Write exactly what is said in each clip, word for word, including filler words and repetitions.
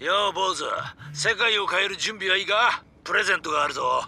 よう坊主、世界を変える準備はいいか？プレゼントがあるぞ。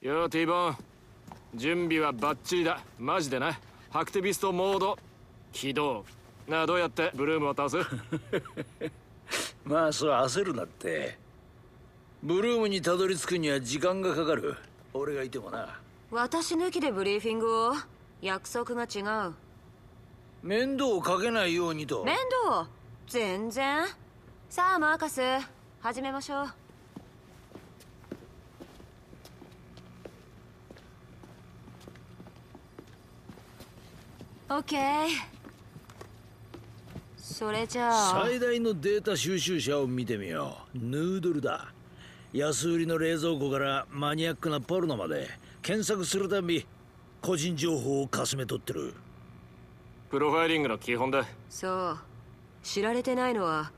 よーティーボン、準備はバッチリだ。マジでな。ハクティビストモード起動。なあ、どうやってブルームを倒す？まあそう焦るなって。ブルームにたどり着くには時間がかかる。俺がいてもな。私抜きでブリーフィングを。約束が違う。面倒をかけないようにと。面倒？全然。さあマーカス、始めましょう。オッケー。それじゃあ最大のデータ収集車を見てみよう。ヌードルだ。安売りの冷蔵庫からマニアックなポルノまで検索するたび個人情報をかすめ取ってる。プロファイリングの基本だ。そう、知られてないのは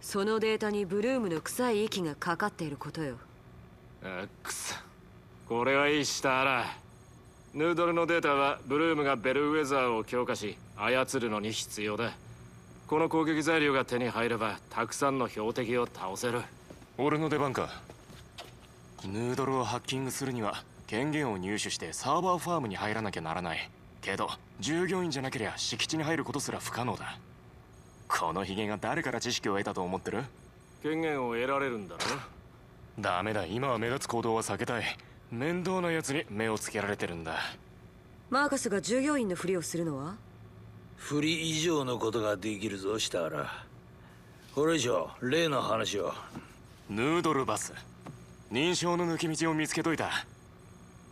そのデータにブルームの臭い息がかかっていることよ。あ、くそ。これはいいしたらヌードルのデータはブルームがベルウェザーを強化し操るのに必要だ。この攻撃材料が手に入ればたくさんの標的を倒せる。俺の出番か。ヌードルをハッキングするには権限を入手してサーバーファームに入らなきゃならないけど、従業員じゃなければ敷地に入ることすら不可能だ。このヒゲが誰から知識を得たと思ってる？権限を得られるんだろ。ダメだ、今は目立つ行動は避けたい。面倒なやつに目をつけられてるんだ。マーカスが従業員のふりをするのは？ふり以上のことができるぞ、シターラ。これ以上例の話を。ヌードルバス、認証の抜け道を見つけといた。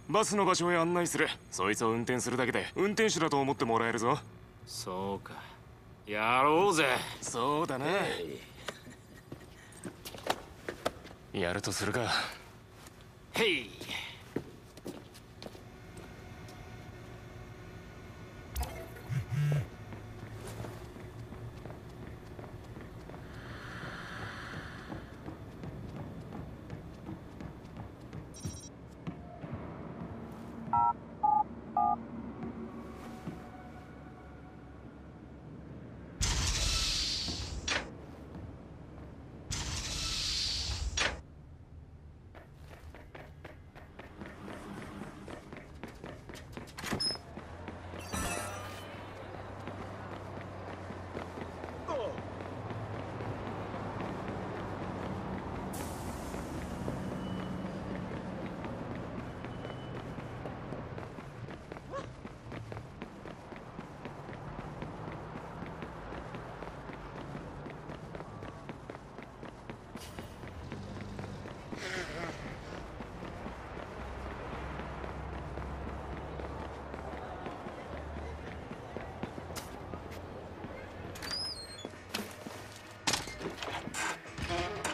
バスの場所へ案内する。そいつを運転するだけで運転手だと思ってもらえるぞ。そうか、やろうぜ。そうだな、えー、やるとするか。へい。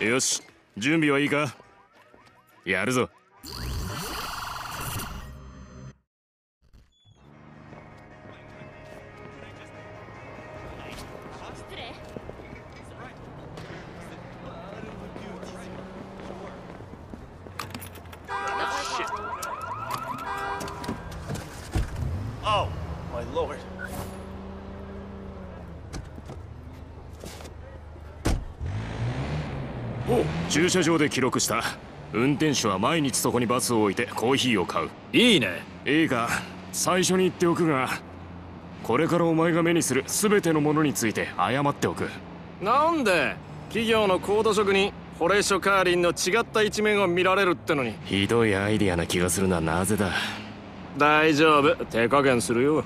よし、準備はいいか？やるぞ。駐車場で記録した。運転手は毎日そこにバスを置いてコーヒーを買う。いいね。いいか、最初に言っておくが、これからお前が目にする全てのものについて謝っておく。なんで企業の高度職人ホレイショ・カーリンの違った一面を見られるってのに。ひどいアイディアな気がするな。なぜだ。大丈夫、手加減するよ。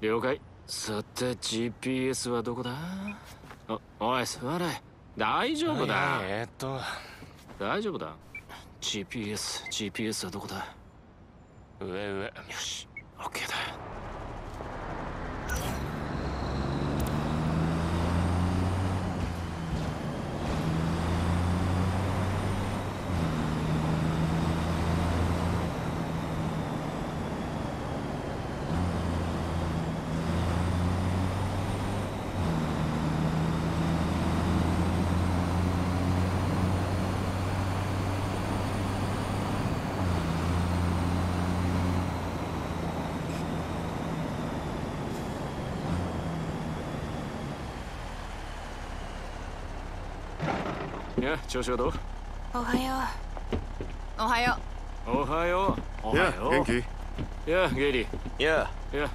了解。さて ジーピーエス はどこだ？あ、おい座れ。大丈夫だ。えー、っと大丈夫だ。 ジーピーエス、 ジーピーエス はどこだ？上上。よし、 OK だ。いや、調子はどう？おはよう。おはよう。おはよう。おはよう。元気？いや、ゲイリー。いや、いや。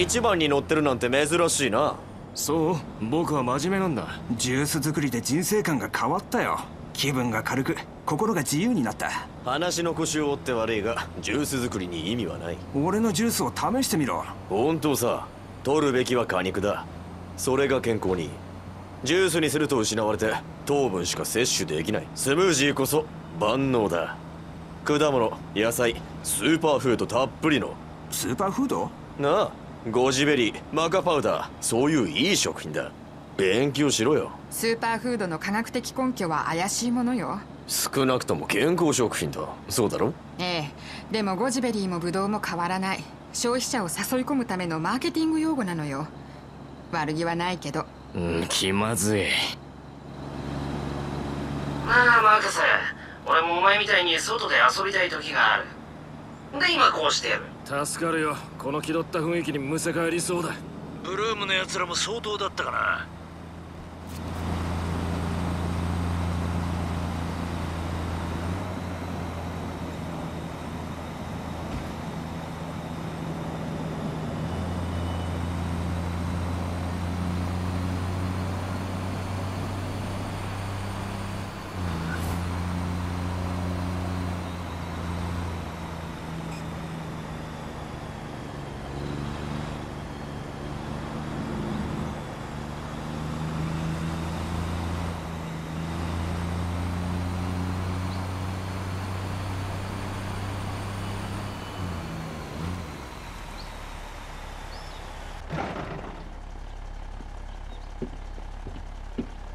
一番に乗ってるなんて珍しいな。そう、僕は真面目なんだ。ジュース作りで人生観が変わったよ。気分が軽く、心が自由になった。話の腰を折って悪いが、ジュース作りに意味はない。俺のジュースを試してみろ。本当さ、取るべきは果肉だ。それが健康にいい。ジュースにすると失われて糖分しか摂取できない。スムージーこそ万能だ。果物、野菜、スーパーフードたっぷりの。スーパーフードなあ、ゴジベリー、マカパウダー、そういういい食品だ。勉強しろよ。スーパーフードの科学的根拠は怪しいものよ。少なくとも健康食品だ。そうだろ？ええ、でもゴジベリーもブドウも変わらない。消費者を誘い込むためのマーケティング用語なのよ。悪気はないけど。うん、気まずい。まあマーカス、俺もお前みたいに外で遊びたい時がある。で今こうしてる。助かるよ、この気取った雰囲気にむせ返りそうだ。ブルームのやつらも相当だったかな。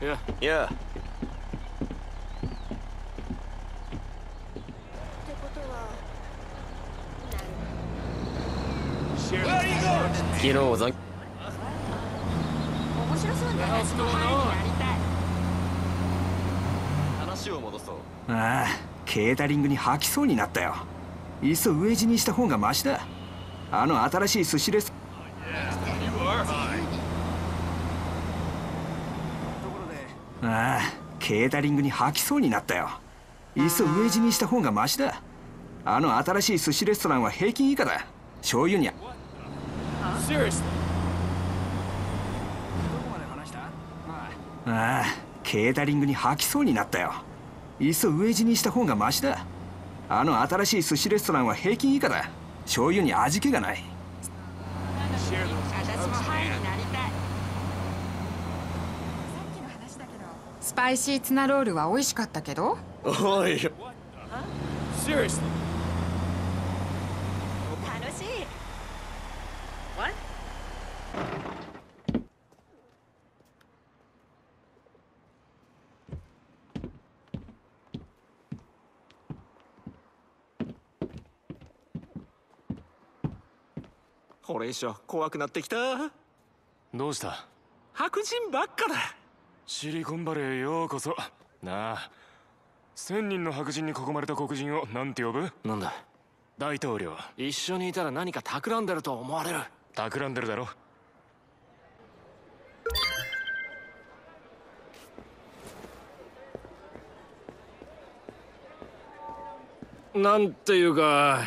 いや、いや。昨日おざん。面白そうな話を戻そう。ああ、ケータリングに吐きそうになったよ。いっそ飢え死にした方がマシだ。あの新しい寿司レス。ああ、ケータリングに吐きそうになったよ。いっそ飢え死にした方がマシだ。あの新しい寿司レストランは平均以下だ。醤油にゃ。ああ、ケータリングに吐きそうになったよ。いっそ飢え死にした方がマシだ。あの新しい寿司レストランは平均以下だ。醤油に味気がない。スパイシーツナロールは美味しかったけど。おい。楽しい。これ以上怖くなってきた。どうした？白人ばっかだ。シリコンバレーへようこそ。なあ、千人の白人に囲まれた黒人をなんて呼ぶ？なんだ？大統領。一緒にいたら何か企んでると思われる。企んでるだろ。なんていうか、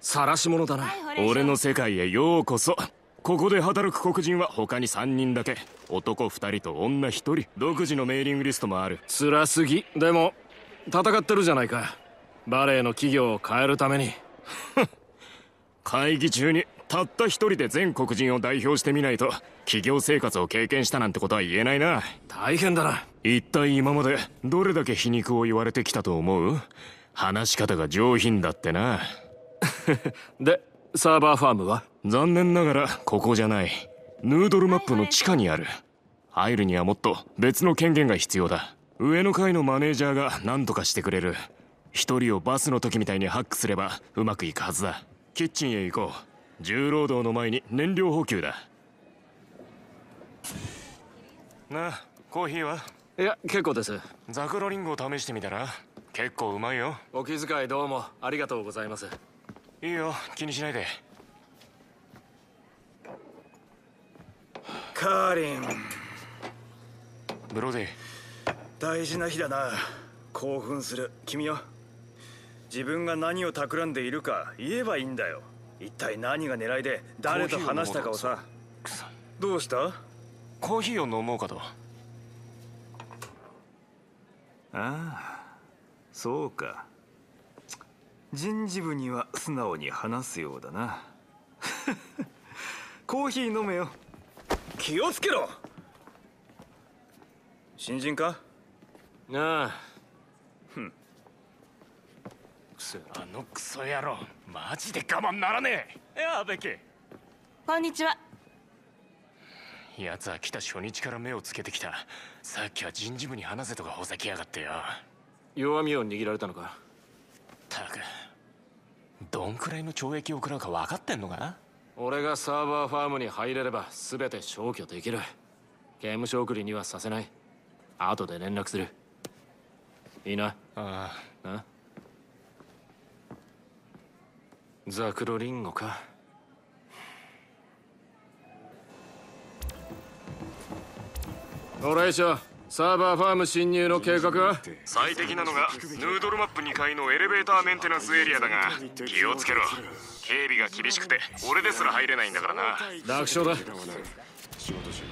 晒し者だな。はい、俺の世界へようこそ。ここで働く黒人は他にさんにんだけ。男ふたりと女ひとり。独自のメーリングリストもある。辛すぎ。でも戦ってるじゃないか、バレエの企業を変えるために。会議中にたった一人で全黒人を代表してみないと企業生活を経験したなんてことは言えないな。大変だな。一体今までどれだけ皮肉を言われてきたと思う？話し方が上品だってな。で、サーバーファームは？残念ながらここじゃない。ヌードルマップの地下にある。入るにはもっと別の権限が必要だ。上の階のマネージャーが何とかしてくれる。一人をバスの時みたいにハックすればうまくいくはずだ。キッチンへ行こう。重労働の前に燃料補給だな。あ、コーヒーは？いや、結構です。ザクロリンゴを試してみたら結構うまいよ。お気遣いどうもありがとうございます。いいよ、気にしないで。カーリン。ブロディ。大事な日だな。興奮する。君よ、自分が何を企んでいるか言えばいいんだよ。一体何が狙いで誰と話したかをさ。どうした？コーヒーを飲もうかと。ああ、そうか。人事部には素直に話すようだな。コーヒー飲めよ。気をつけろ。新人か？ああ。あのクソ野郎、マジで我慢ならねえ。やべけ。こんにちは。やつは来た初日から目をつけてきた。さっきは人事部に話せとかほざきやがってよ。弱みを握られたのか。たく、どんくらいの懲役を食らうか分かってんのかな。俺がサーバーファームに入れれば全て消去できる。刑務所送りにはさせない。後で連絡する。いいな。ああ。あ、ザクロリンゴか。おらいしょ、サーバーファーム侵入の計画は？最適なのがヌードルマップにかいのエレベーターメンテナンスエリアだが、気をつけろ。警備が厳しくて俺ですら入れないんだからな。楽勝だ。仕事中。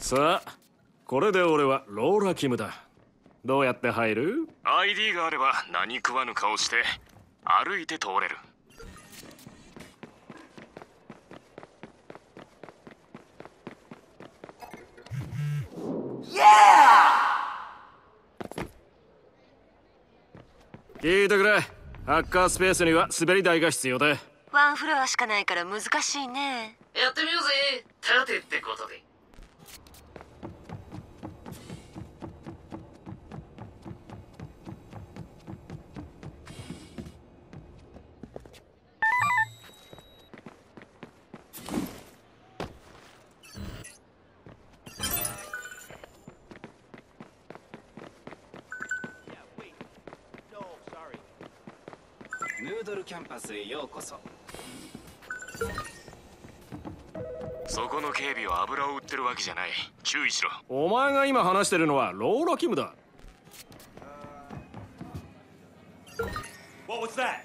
さあ、これで俺はローラ・キムだ。どうやって入る？ アイディー があれば何食わぬ顔して歩いて通れる。聞いてくれ。ハッカースペースには滑り台が必要だ。ワンフロアしかないから難しいね。やってみようぜ。立てってことで。キャンパスへようこそ。そこの警備は油を売ってるわけじゃない。注意しろ。お前が今話してるのはローラ・キムだ。What was that?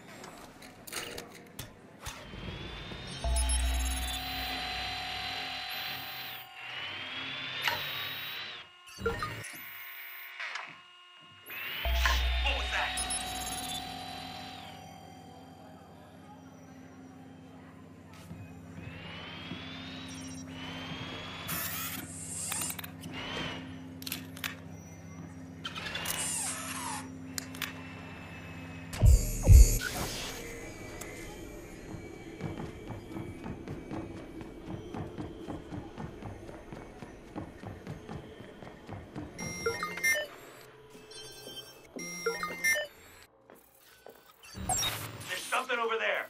over there.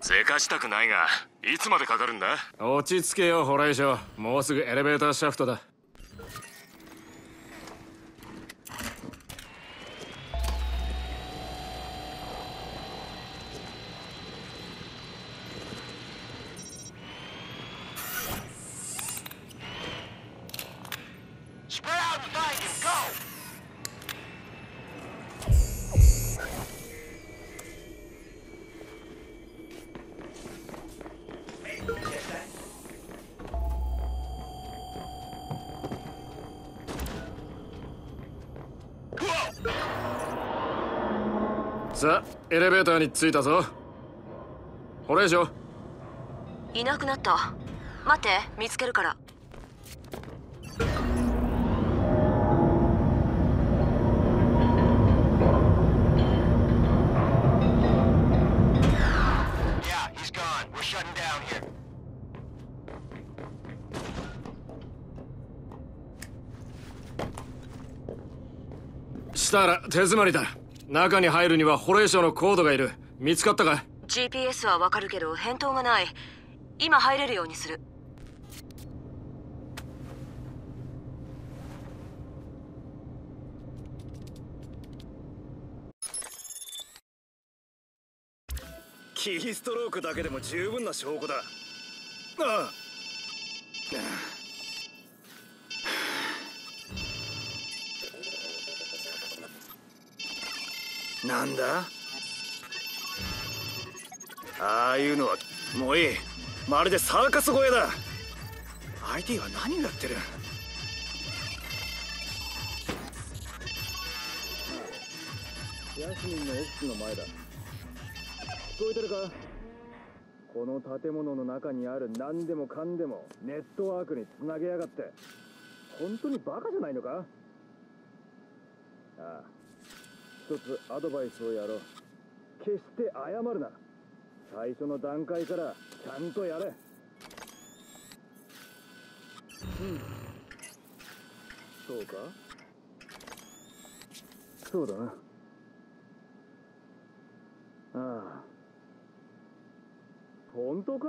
せかしたくないが、いつまでかかるんだ？落ち着けよ、ホライショ。もうすぐエレベーターシャフトだ。さあ、エレベーターに着いたぞ。ホレイショ。いなくなった。待って、見つけるから。したら手詰まりだ。中に入るにはホレイショのコードがいる。見つかったか？ ジーピーエス はわかるけど返答がない。今入れるようにする。キーストロークだけでも十分な証拠だ。ああ。なんだ？ああいうのはもういい。まるでサーカス小屋だ。 アイティー は何をやってる？ヤスミンのオフィスの前だ。聞こえてるか？この建物の中にある何でもかんでもネットワークにつなげやがって。本当にバカじゃないのか？ああ、一つアドバイスをやろう。決して謝るな。最初の段階からちゃんとやれ。うん。そうか。そうだな。ああ。本当か？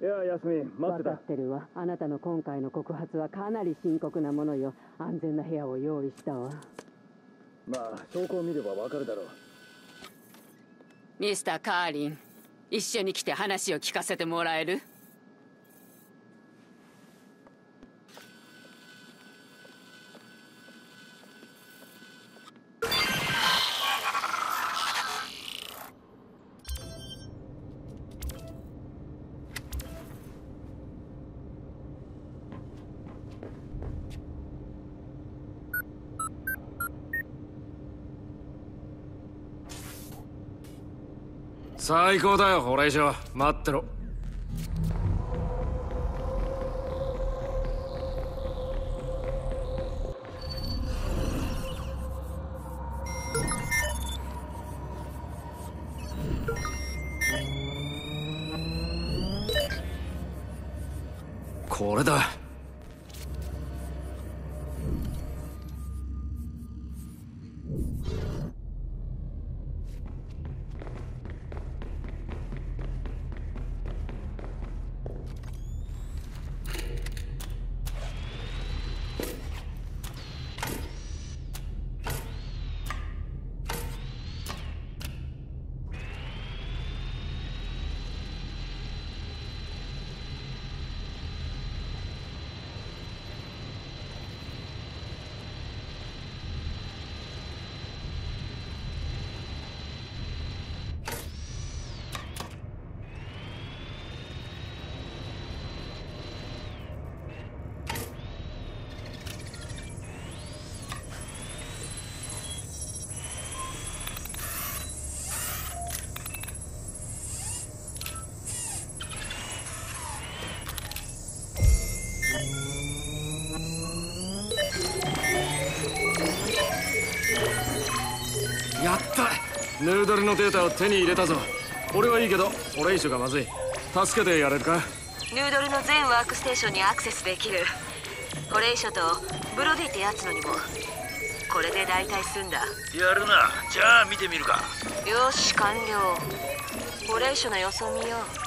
いや、ヤスミン、待ってた。分かってるわ。あなたの今回の告発はかなり深刻なものよ。安全な部屋を用意したわ。まあ、証拠を見ればわかるだろう。ミスター・カーリン、一緒に来て話を聞かせてもらえる？最高だよ、ホライショ。待ってろ。これだ。やった、ヌードルのデータを手に入れたぞ。俺はいいけど、オレイシュがまずい。助けてやれるか。ヌードルの全ワークステーションにアクセスできる。オレイシュとブロディってやつのにも。これで大体済んだ。やるな。じゃあ見てみるか。よし、完了。オレイシュの様子を見よう。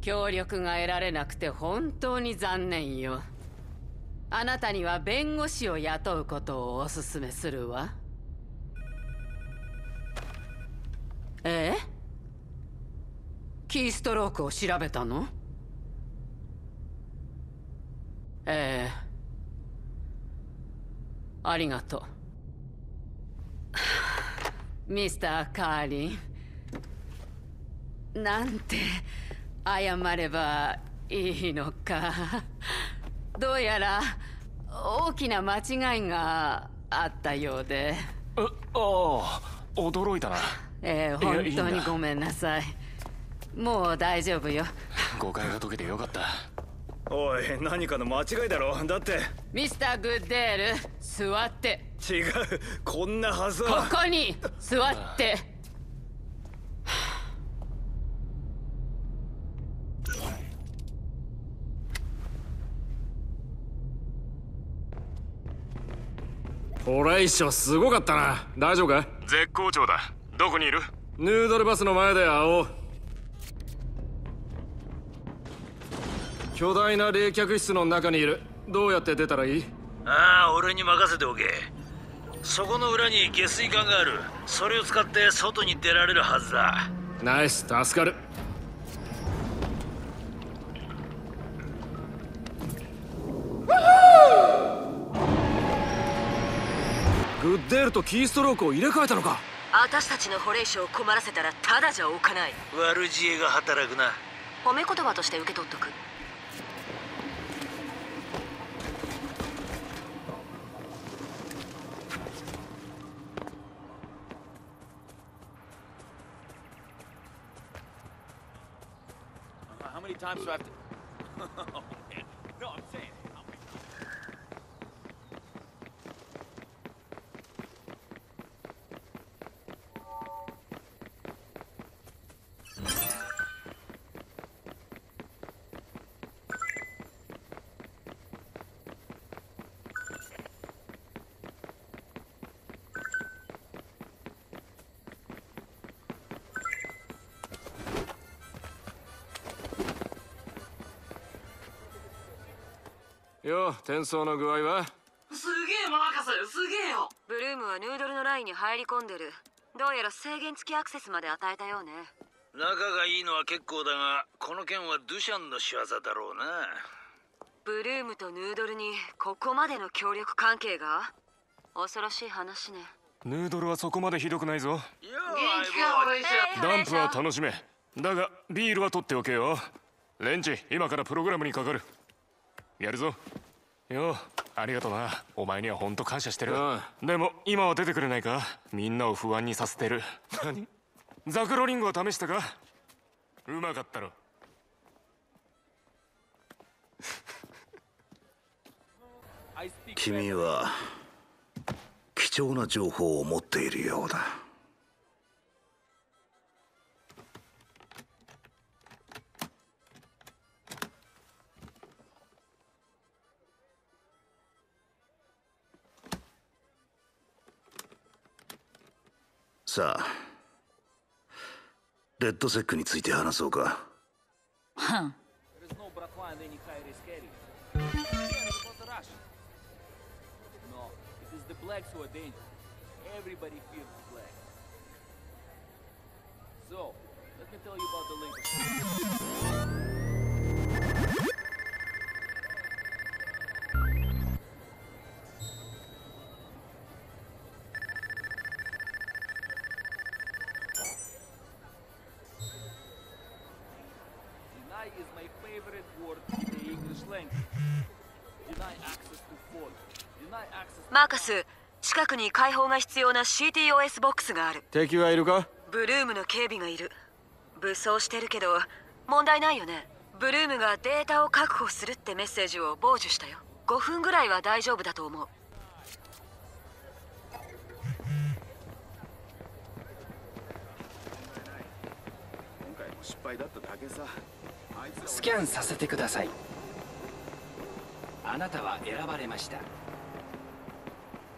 協力が得られなくて本当に残念よ。あなたには弁護士を雇うことをお勧めするわ。え？キーストロークを調べたの？ええ。ありがとう。ミスター・カーリン。なんて。謝ればいいのか。どうやら大きな間違いがあったようで。ああ、驚いたな。ええ、本当にごめんなさい。もう大丈夫よ。誤解が解けてよかった。おい、何かの間違いだろ。だってミスター・グッデール、座って。違う、こんなはずは。ここに座って。オレイショ、すごかったな。大丈夫か？絶好調だ。どこにいる？ヌードルバスの前で会おう。巨大な冷却室の中にいる。どうやって出たらいい？ああ、俺に任せておけ。そこの裏に下水管がある。それを使って外に出られるはずだ。ナイス、助かる。グッデールとキーストロークを入れ替えたのか。私たちのホレイショを困らせたらただじゃおかない。悪知恵が働くな。褒め言葉として受け取っとく。よ、転送の具合は？すげえ、マーカス、すげえよ。ブルームはヌードルのラインに入り込んでる。どうやら制限付きアクセスまで与えたようね。仲がいいのは結構だが、この件はドゥシャンの仕業だろうな。ブルームとヌードルにここまでの協力関係が？恐ろしい話ね。ヌードルはそこまでひどくないぞ。ダンプは楽しめ。だがビールは取っておけよ。レンチ、今からプログラムにかかる。やるぞ。よ、ありがとな。お前には本当感謝してる。でも今は出てくれないか。みんなを不安にさせてる。何？ザクロリンゴを試したか？うまかったろ。君は貴重な情報を持っているようだ。さあ、レッドセックについて話そうか。はん。Is my favorite word in the English language. Deny access to phone. Deny access. マーカス、近くに解放が必要な シーティーオーエス ボックスがある。敵はいるか？ブルームの警備がいる。武装してるけど問題ないよね。ブルームがデータを確保するってメッセージを傍受したよ。ごふんぐらいは大丈夫だと思う。失敗だっただけさ。スキャンさせてください。あなたは選ばれました。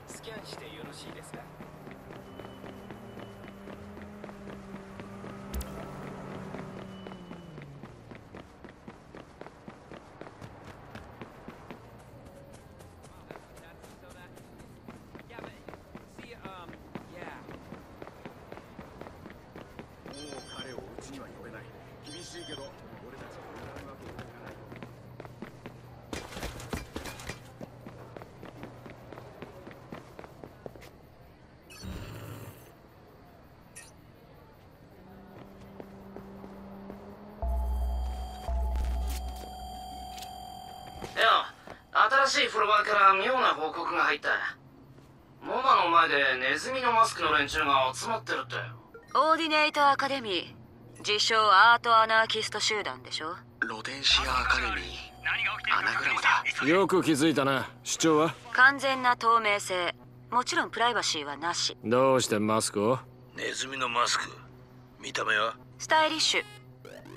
スキャンしてよろしいですか？新しいフロアから妙な報告が入った。モマの前でネズミのマスクの連中が集まってるってよ。オーディネーターアカデミー、自称アートアナーキスト集団でしょ。ロデンシアアカデミー、アナグラムだ。よく気づいたな。主張は完全な透明性、もちろんプライバシーはなし。どうしてマスクを？ネズミのマスク、見た目はスタイリッシュ、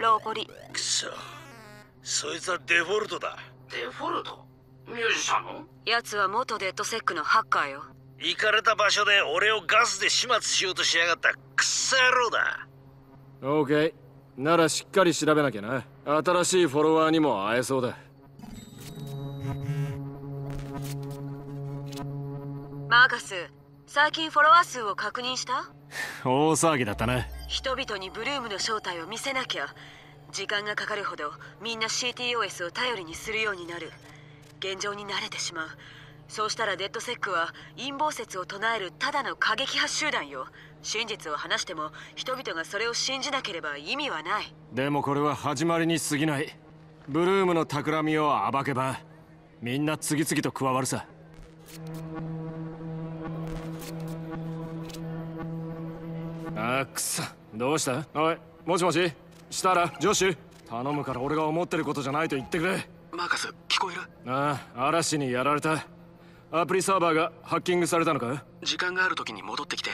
ローポリ。くそ、そいつはデフォルトだ。デフォルト？ミュージシャンのやつは元デッドセックのハッカーよ。イカれた場所で俺をガスで始末しようとしやがったクソ野郎だ。オーケー、ならしっかり調べなきゃな。新しいフォロワーにも会えそうだ。マーカス、最近フォロワー数を確認した？大騒ぎだったね。人々にブルームの正体を見せなきゃ時間がかかるほどみんな シーティーオーエス を頼りにするようになる。現状に慣れてしまう。そうしたらデッドセックは陰謀説を唱えるただの過激派集団よ。真実を話しても人々がそれを信じなければ意味はない。でもこれは始まりに過ぎない。ブルームの企みを暴けばみんな次々と加わるさ。あくそ、どうした？おい、もしもし設楽助手、頼むから俺が思ってることじゃないと言ってくれ。マーカス、聞こえる？ああ、嵐にやられた。アプリサーバーがハッキングされたのか？時間がある時に戻ってきて。